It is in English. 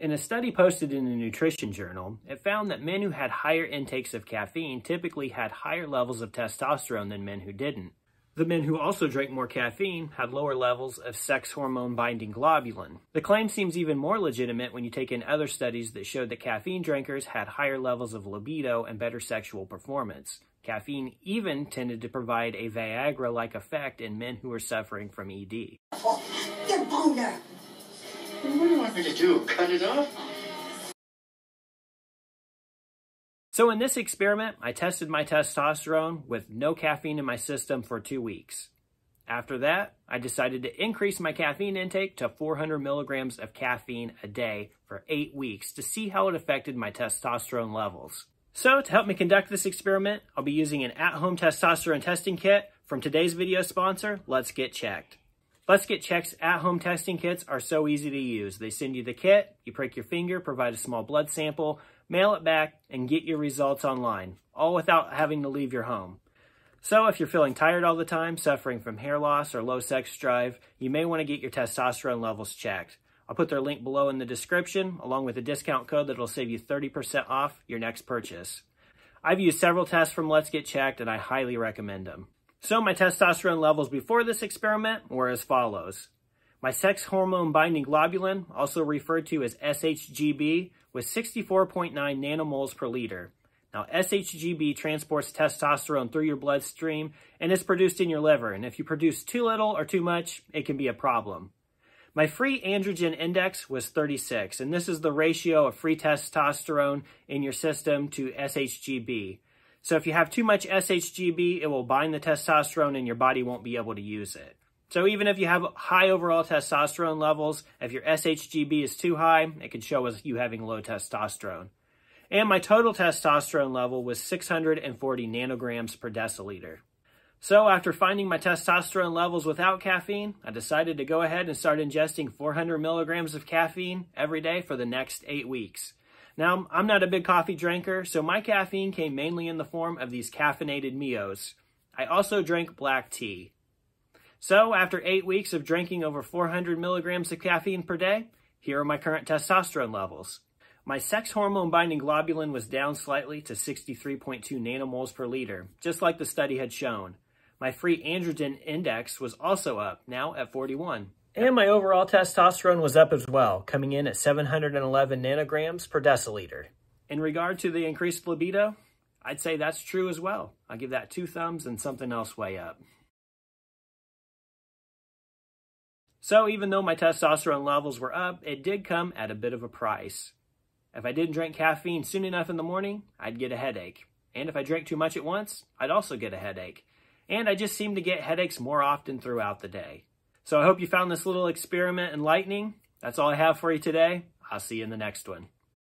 In a study posted in the Nutrition Journal, it found that men who had higher intakes of caffeine typically had higher levels of testosterone than men who didn't. The men who also drank more caffeine had lower levels of sex hormone-binding globulin. The claim seems even more legitimate when you take in other studies that showed that caffeine drinkers had higher levels of libido and better sexual performance. Caffeine even tended to provide a Viagra-like effect in men who were suffering from ED. Oh, your boner! What do you want me to do? Cut it off? So in this experiment, I tested my testosterone with no caffeine in my system for 2 weeks. After that, I decided to increase my caffeine intake to 400 milligrams of caffeine a day for 8 weeks to see how it affected my testosterone levels. So to help me conduct this experiment, I'll be using an at-home testosterone testing kit from today's video sponsor, Let's Get Checked. Let's Get Checked's at-home testing kits are so easy to use. They send you the kit, you prick your finger, provide a small blood sample, mail it back, and get your results online, all without having to leave your home. So if you're feeling tired all the time, suffering from hair loss or low sex drive, you may want to get your testosterone levels checked. I'll put their link below in the description, along with a discount code that'll save you 30% off your next purchase. I've used several tests from Let's Get Checked, and I highly recommend them. So my testosterone levels before this experiment were as follows. My sex hormone binding globulin, also referred to as SHBG, was 64.9 nanomoles per liter. Now SHBG transports testosterone through your bloodstream and is produced in your liver, and if you produce too little or too much, it can be a problem. My free androgen index was 36, and this is the ratio of free testosterone in your system to SHBG. So if you have too much SHBG, it will bind the testosterone and your body won't be able to use it. So even if you have high overall testosterone levels, if your SHBG is too high, it can show as you having low testosterone. And my total testosterone level was 640 nanograms per deciliter. So after finding my testosterone levels without caffeine, I decided to go ahead and start ingesting 400 milligrams of caffeine every day for the next 8 weeks. Now, I'm not a big coffee drinker, so my caffeine came mainly in the form of these caffeinated Mios. I also drank black tea. So, after 8 weeks of drinking over 400 milligrams of caffeine per day, here are my current testosterone levels. My sex hormone binding globulin was down slightly to 63.2 nanomoles per liter, just like the study had shown. My free androgen index was also up, now at 41. And my overall testosterone was up as well, coming in at 711 nanograms per deciliter. In regard to the increased libido, I'd say that's true as well. I'll give that 2 thumbs and something else way up. So even though my testosterone levels were up, it did come at a bit of a price. If I didn't drink caffeine soon enough in the morning, I'd get a headache. And if I drank too much at once, I'd also get a headache. And I just seemed to get headaches more often throughout the day. So I hope you found this little experiment enlightening. That's all I have for you today. I'll see you in the next one.